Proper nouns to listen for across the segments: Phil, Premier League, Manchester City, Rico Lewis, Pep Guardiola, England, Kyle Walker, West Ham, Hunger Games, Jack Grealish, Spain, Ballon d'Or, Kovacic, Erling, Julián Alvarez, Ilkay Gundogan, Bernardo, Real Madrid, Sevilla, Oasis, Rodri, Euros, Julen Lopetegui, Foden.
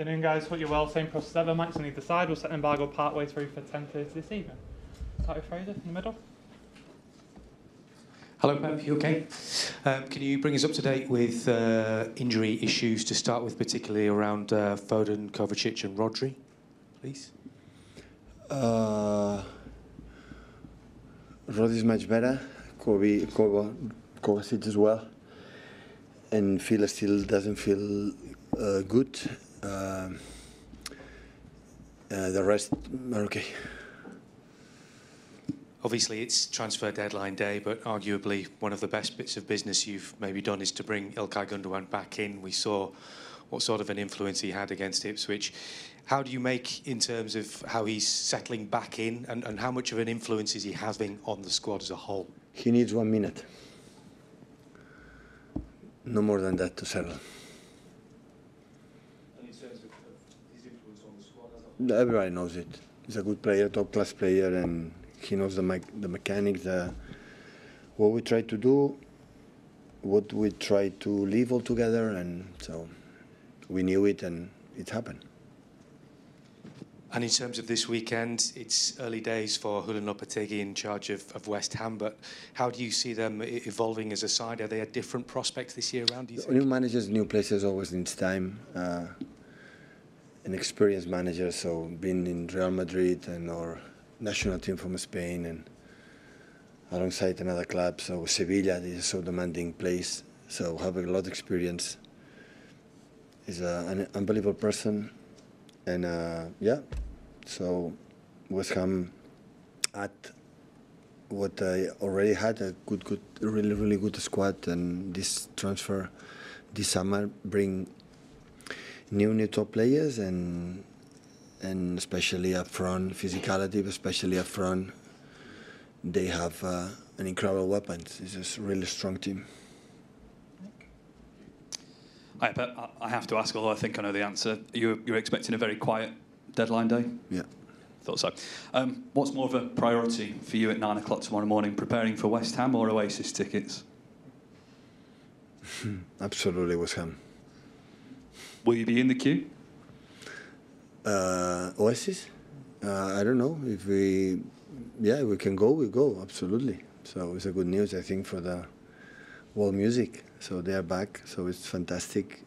Afternoon, guys. Hope you're well. Same process ever. Mics on either side. We'll set an embargo partway through for 10:30 this evening. Start with Fraser in the middle. Hello, Pep. You okay? Can you bring us up to date with injury issues to start with, particularly around Foden, Kovacic, and Rodri, please? Rodri's much better. Kovacic as well. And Phil still doesn't feel good. The rest are okay. Obviously, it's transfer deadline day, but arguably one of the best bits of business you've maybe done is to bring Ilkay Gundogan back in. We saw what sort of an influence he had against Ipswich. How do you make in terms of how he's settling back in and how much of an influence is he having on the squad as a whole? He needs 1 minute. No more than that to settle. And in terms of his influence on the squad, everybody knows it. He's a good player, top-class player, and he knows the mechanics. What we try to do, what we try to leave all together, and so we knew it, and it happened. And in terms of this weekend, it's early days for Julen Lopetegui in charge of West Ham, but how do you see them evolving as a side? Are they a different prospect this year around, do you think? New managers, new places always needs time. An experienced manager, so being in Real Madrid and our national team from Spain and alongside another club, so Sevilla is so demanding place, so having a lot of experience. He's an unbelievable person. And yeah, so West Ham had what I already had, a good, really, really good squad. And this transfer this summer bring new top players and especially up front, physicality, especially up front, they have an incredible weapons. It's a really strong team. I have to ask, although I think I know the answer. You're expecting a very quiet deadline day? Yeah. Thought so. What's more of a priority for you at 9 o'clock tomorrow morning, preparing for West Ham or Oasis tickets? Absolutely West Ham. Will you be in the queue? Oasis? I don't know. If we can go, we go, absolutely. So it's a good news, I think, for the world music. So they are back, so it's fantastic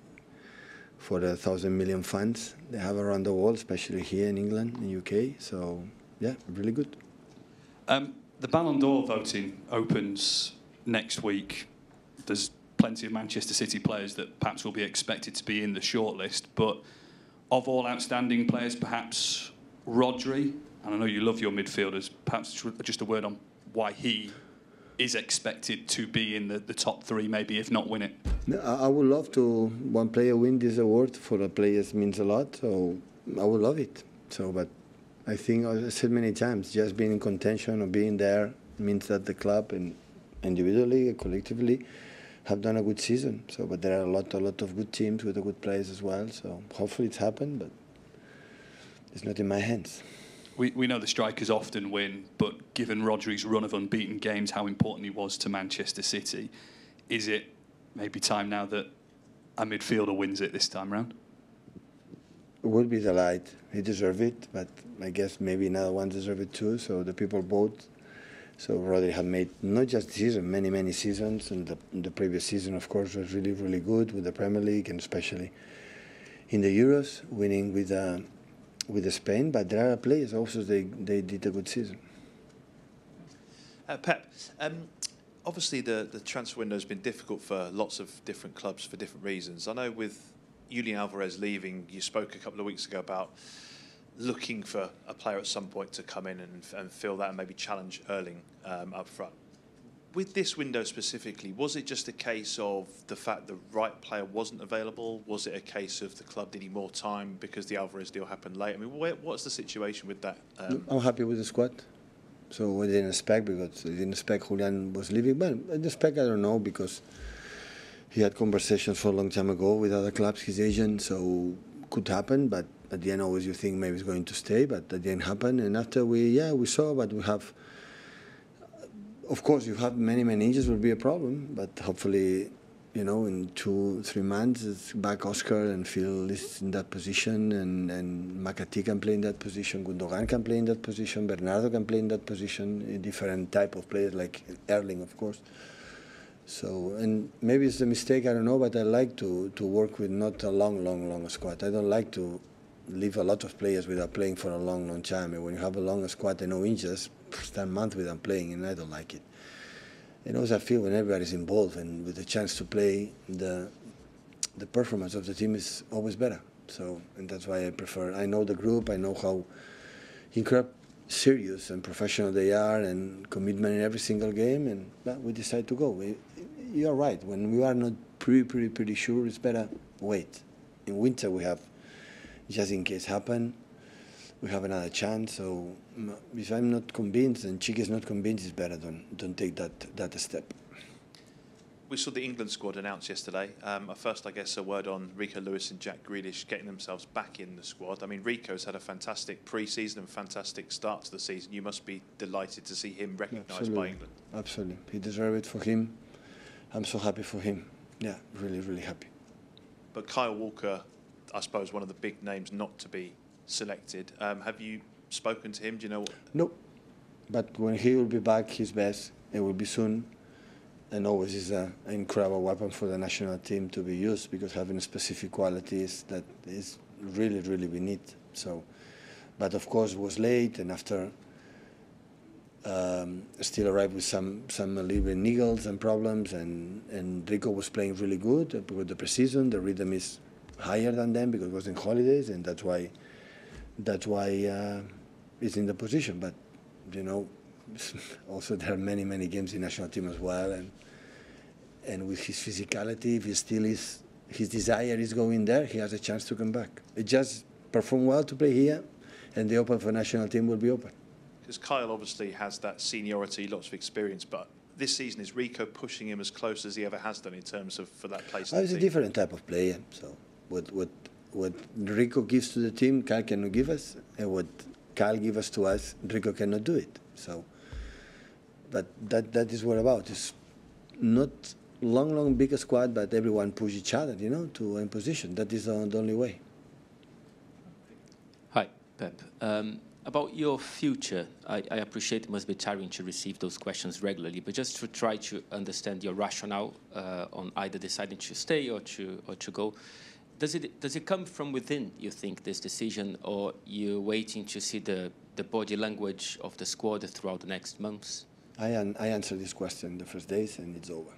for the 1,000 million fans they have around the world, especially here in England and UK. So, yeah, really good. The Ballon d'Or voting opens next week. There's plenty of Manchester City players that perhaps will be expected to be in the shortlist, but of all outstanding players, perhaps Rodri, and I know you love your midfielders, perhaps just a word on why he is expected to be in the top three, maybe, if not win it. I would love to one player win this award. For the players means a lot, so I would love it. So, but I think I said many times, just being in contention or being there means that the club and individually and collectively have done a good season. So, but there are a lot of good teams with good players as well. So hopefully it's happened, but it's not in my hands. We know the strikers often win, but given Rodri's run of unbeaten games, how important he was to Manchester City, is it maybe time now that a midfielder wins it this time round? It would be the light. He deserved it, but I guess maybe another one deserved it too, so the people vote. So Rodri had made not just this season, many, many seasons, and the previous season, of course, was really, really good with the Premier League and especially in the Euros, winning with Spain, but there are players also they did a good season. Pep, obviously the transfer window has been difficult for lots of different clubs for different reasons. I know with Julián Alvarez leaving, you spoke a couple of weeks ago about looking for a player at some point to come in and fill that and maybe challenge Erling up front. With this window specifically, was it just a case of the fact the right player wasn't available? Was it a case of the club needing more time because the Alvarez deal happened late? I mean, what's the situation with that? I'm happy with the squad. So we didn't expect, because I didn't expect Julián was leaving. Well, I didn't expect, I don't know, because he had conversations for a long time ago with other clubs, his agent, so could happen. But at the end, always you think maybe he's going to stay, but that didn't happen. And after we saw, but we have... Of course, you have many injuries will be a problem, but hopefully you know, in 2-3 months, it's back Oscar and Phil is in that position, and Makati can play in that position, Gundogan can play in that position, Bernardo can play in that position, a different type of players like Erling, of course. So, and maybe it's a mistake, I don't know, but I like to work with not a long squad. I don't like to leave a lot of players without playing for a long time. And when you have a long squad and no injuries, start a month without playing, and I don't like it. And also I feel when everybody's involved and with the chance to play, the performance of the team is always better. So, and that's why I prefer, I know the group, I know how incredible, serious and professional they are, and commitment in every single game, and we decide to go. You're right, when we are not pretty sure, it's better wait. In winter we have, just in case happen, we have another chance. So if I'm not convinced and Chick is not convinced, it's better don't take that step. We saw the England squad announced yesterday. First, I guess, a word on Rico Lewis and Jack Grealish getting themselves back in the squad. I mean, Rico's had a fantastic pre-season and fantastic start to the season. You must be delighted to see him recognised by England. Absolutely. He deserves it for him. I'm so happy for him. Yeah, really, really happy. But Kyle Walker, I suppose, one of the big names not to be selected. Have you spoken to him? Do you know what? No. But when he will be back, his best, it will be soon. And always is an incredible weapon for the national team to be used, because having specific qualities that is really, really we need. So, but of course it was late, and after still arrived with some little niggles and problems, and Rico was playing really good because the preseason, the rhythm is higher than them because it was in holidays, and that's why it's in the position. But you know, also there are many games in national team as well, and with his physicality, if he still is, his desire is going there, he has a chance to come back. It just perform well to play here, and the open for national team will be open. Because Kyle obviously has that seniority, lots of experience, but this season is Rico pushing him as close as he ever has done in terms of for that place? He's a different type of player. So what Rico gives to the team, Kyle cannot give us, and what Kyle gives us to us, Rico cannot do it. So. But that is what about. It's not long bigger squad, but everyone push each other, you know, to one position. That is the only way. Hi, Pep. About your future, I appreciate it must be tiring to receive those questions regularly, but just to try to understand your rationale on either deciding to stay or to go. Does it come from within, you think, this decision, or you're waiting to see the body language of the squad throughout the next months? I answered this question the first days, and it's over.